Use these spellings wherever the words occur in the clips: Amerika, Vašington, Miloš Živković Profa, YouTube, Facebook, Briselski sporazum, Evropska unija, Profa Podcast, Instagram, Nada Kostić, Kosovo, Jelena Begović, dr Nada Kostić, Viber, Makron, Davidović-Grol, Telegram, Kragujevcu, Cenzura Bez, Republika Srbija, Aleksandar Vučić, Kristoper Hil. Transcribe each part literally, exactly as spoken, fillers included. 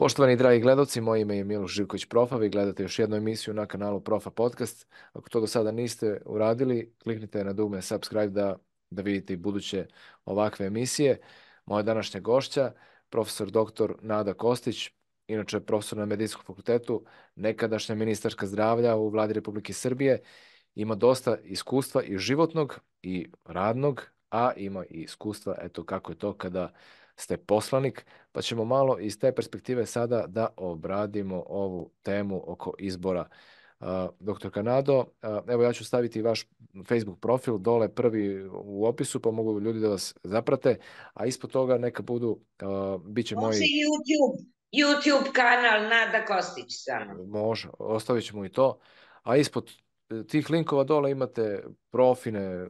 Poštovani dragi gledalci, moje ime je Miloš Živković Profa, vi gledate još jednu emisiju na kanalu Profa Podcast. Ako to do sada niste uradili, kliknite na dugme subscribe da, da vidite i buduće ovakve emisije. Moja današnja gošća, profesor doktor Nada Kostić, inače profesor na Medicinskom fakultetu, nekadašnja ministarka zdravlja u vladi Republike Srbije, ima dosta iskustva i životnog i radnog, a ima i iskustva, eto kako je to kada ste poslanik, pa ćemo malo iz te perspektive sada da obradimo ovu temu oko izbora. Doktor Nado, evo ja ću staviti vaš Facebook profil dole prvi u opisu, pa mogu ljudi da vas zaprate, a ispod toga neka budu, bit će moji... YouTube, YouTube kanal Nada Kostić samo. Može, ostavit ćemo i to. A ispod tih linkova dole imate profine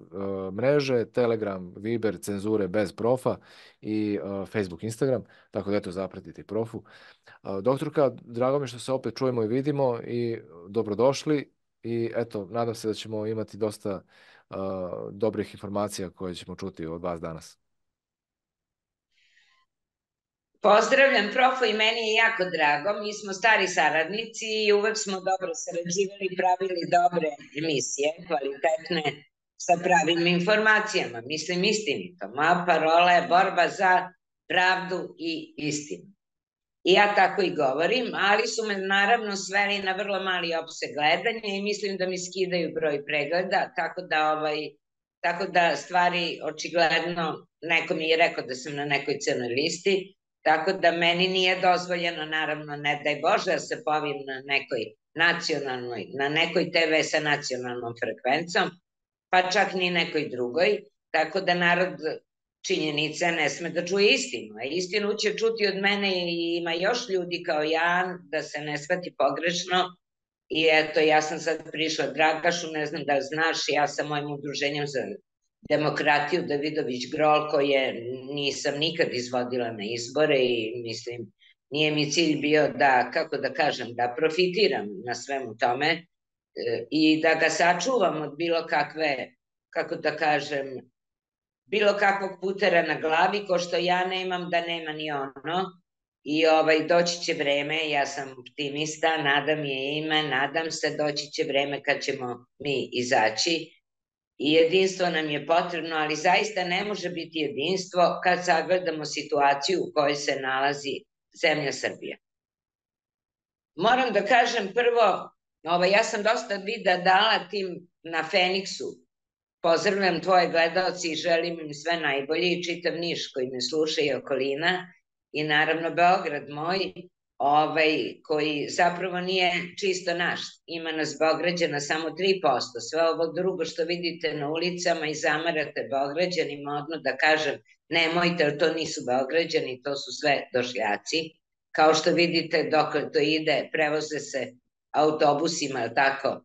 mreže, Telegram, Viber, cenzure bez profa i Facebook, Instagram, tako da eto zapratite profu. Doktorka, drago mi što se opet čujemo i vidimo i dobrodošli i eto, nadam se da ćemo imati dosta dobrih informacija koje ćemo čuti od vas danas. Pozdravljam profu i meni je jako drago, mi smo stari saradnici i uvek smo dobro sarađivali i pravili dobre emisije, kvalitetne, sa pravim informacijama, mislim istinito. Moja parola je borba za pravdu i istinu. I ja tako i govorim, ali su me naravno sveli na vrlo mali opseg gledanja i mislim da mi skidaju broj pregleda, tako da ovaj... tako da stvari očigledno, neko mi je rekao da sam na nekoj crnoj listi, tako da meni nije dozvoljeno, naravno, ne daj Bože, da se povim na nekoj nacionalnoj, na nekoj te ve sa nacionalnom frekvencom, pa čak ni nekoj drugoj, tako da narod činjenice ne sme da čuje istinu. A istinu će čuti od mene i ima još ljudi kao ja, da se ne shvati pogrešno. I eto, ja sam sad prišla Dragašu, ne znam da znaš, ja sam mojim udruženjem za demokratiju Davidović-Grol, koje nisam nikad izvodila na izbore i mislim, nije mi cilj bio da, kako da kažem, da profitiram na svemu tome i da ga sačuvam od bilo kakve, kako da kažem, bilo kakvog putera na glavi, ko što ja nemam, da nema ni ono. I doći će vreme, ja sam optimista, nadam je ime, nadam se, doći će vreme kad ćemo mi izaći i jedinstvo nam je potrebno, ali zaista ne može biti jedinstvo kad sagledamo situaciju u kojoj se nalazi zemlja Srbija. Moram da kažem prvo, ja sam dosta videa dala tim na Feniksu, pozdravljam tvoje gledalci i želim im sve najbolje i čitav Niš koji me sluša i okolina, i naravno Beograd moj, koji zapravo nije čisto naš. Ima nas Beograđana samo tri posto. Sve ovo drugo što vidite na ulicama i zamarate Beograđanima, odmah da kažem, nemojte, to nisu Beograđani, to su sve došljaci. Kao što vidite, dok to ide, prevoze se autobusima, tako,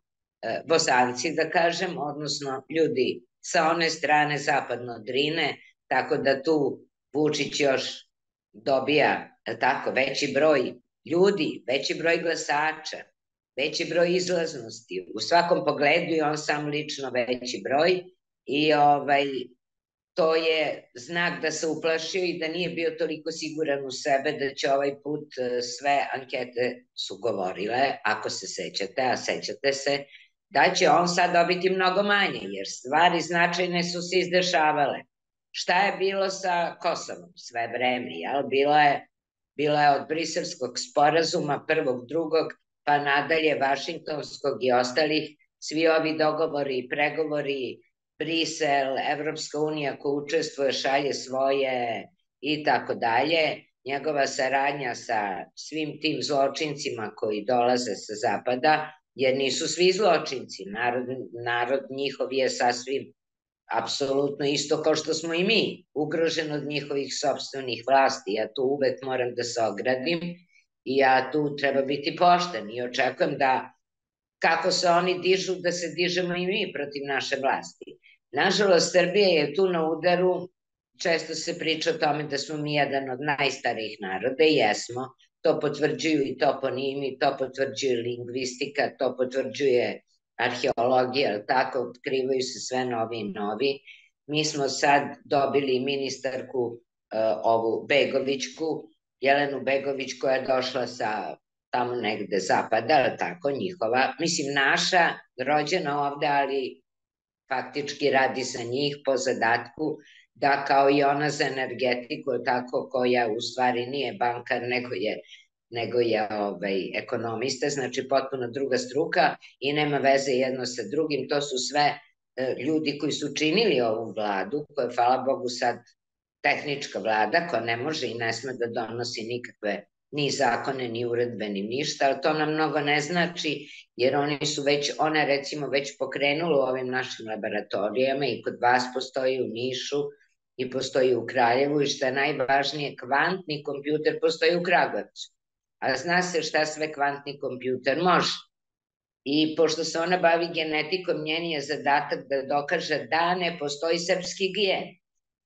Bosanci, da kažem, odnosno ljudi sa one strane zapadno od Drine, tako da tu Vučić još dobija tako veći broj ljudi, veći broj glasača, veći broj izlaznosti. U svakom pogledu je on sam lično veći broj i to je znak da se uplašio i da nije bio toliko siguran u sebe da će ovaj put, sve ankete su govorile, ako se sećate, a sećate se, da će on sad dobiti mnogo manje, jer stvari značajne su se izdešavale. Šta je bilo sa Kosovom sve vreme, jel? Bilo je od Briselskog sporazuma, prvog, drugog, pa nadalje Vašingtonskog i ostalih, svi ovi dogovori, pregovori, Brisel, Evropska unija koja učestvuje, šalje svoje i tako dalje, njegova saradnja sa svim tim zločincima koji dolaze sa zapada, jer nisu svi zločinci, narod njihov je sasvim apsolutno isto kao što smo i mi, ugrožen od njihovih sobstvenih vlasti. Ja tu uvek moram da se ogradim i ja tu treba biti pošten i očekujem da kako se oni dižu, da se dižemo i mi protiv naše vlasti. Nažalost, Srbija je tu na udaru, često se priča o tome da smo mi jedan od najstarijih naroda i jesmo, to potvrđuju i toponimi, to potvrđuje lingvistika, to potvrđuje arheologija, tako, otkrivaju se sve novi i novi. Mi smo sad dobili ministarku ovu Begovićku, Jelenu Begović koja je došla sa tamo negde zapada, tako njihova, mislim naša, rođena ovde, ali faktički radi sa njih po zadatku, da kao i ona za energetiku, tako, koja u stvari nije bankar, nego je, nego je ovaj, ekonomista, znači potpuno druga struka i nema veze jedno sa drugim. To su sve e, ljudi koji su činili ovu vladu, koja je, hvala Bogu, sad tehnička vlada, koja ne može i ne sme da donosi nikakve ni zakone, ni uredbe, ni ništa, ali to nam mnogo ne znači, jer oni su već, ona recimo već pokrenula u ovim našim laboratorijama i kod vas postoji u Nišu i postoji u Kraljevu i što je najvažnije, kvantni kompjuter postoji u Kragujevcu. A zna se šta sve kvantni kompjuter može. I pošto se ona bavi genetikom, njen je zadatak da dokaže da ne postoji srpski gen.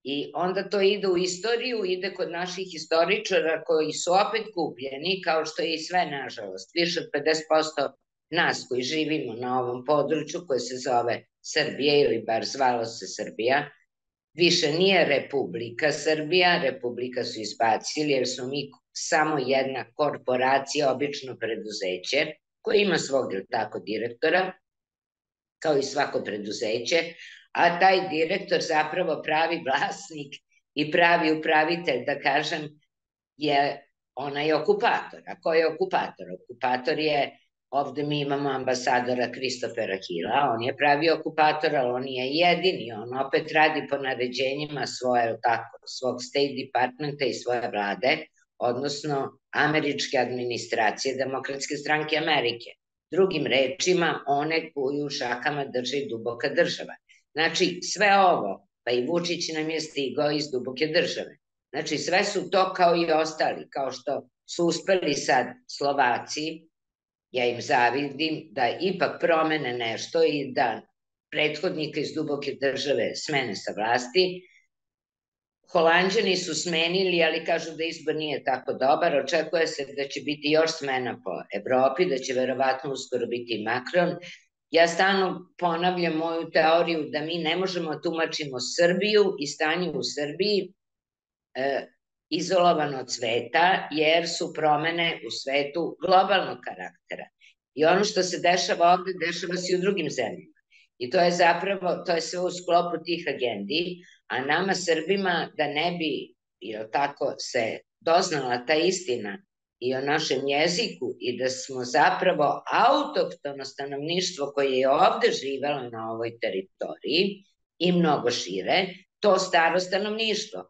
I onda to ide u istoriju, ide kod naših historičara koji su opet kupljeni, kao što je i sve, nažalost. Više od pedeset posto nas koji živimo na ovom području, koje se zove Srbije ili bar zvalo se Srbija, više nije Republika Srbija, Republika su izbacili jer smo mi samo jedna korporacija, obično preduzeće, koje ima svog tako direktora, kao i svako preduzeće, a taj direktor zapravo pravi vlasnik i pravi upravitelj, da kažem, je onaj okupator. A ko je okupator? Okupator je, ovde mi imamo ambasadora Kristopera Hila, on je pravi okupator, ali on je jedini, on opet radi po naređenjima svoje, tako, svog State Departmenta i svoje vlade, odnosno američke administracije, Demokratske stranke Amerike. Drugim rečima, one koju u šakama drži duboka država. Znači, sve ovo, pa i Vučić nam je stigao iz duboke države. Znači, sve su to kao i ostali, kao što su uspeli sad Slovaci, ja im zavidim, da ipak promene nešto i da prethodnika iz duboke države smene sa vlasti. Holanđani su smenili, ali kažu da izbor nije tako dobar. Očekuje se da će biti još smena po Evropi, da će verovatno uskoro biti Makron. Ja stalno ponavljam moju teoriju da mi ne možemo tumačimo Srbiju i stanje u Srbiji e, izolovano od sveta, jer su promene u svetu globalnog karaktera. I ono što se dešava ovde, dešava se i u drugim zemljama. I to je zapravo, to je sve u sklopu tih agendi, a nama Srbima da ne bi, jel tako, se doznala ta istina i o našem jeziku i da smo zapravo autohtono stanovništvo koje je ovde živelo na ovoj teritoriji i mnogo šire, to staro stanovništvo.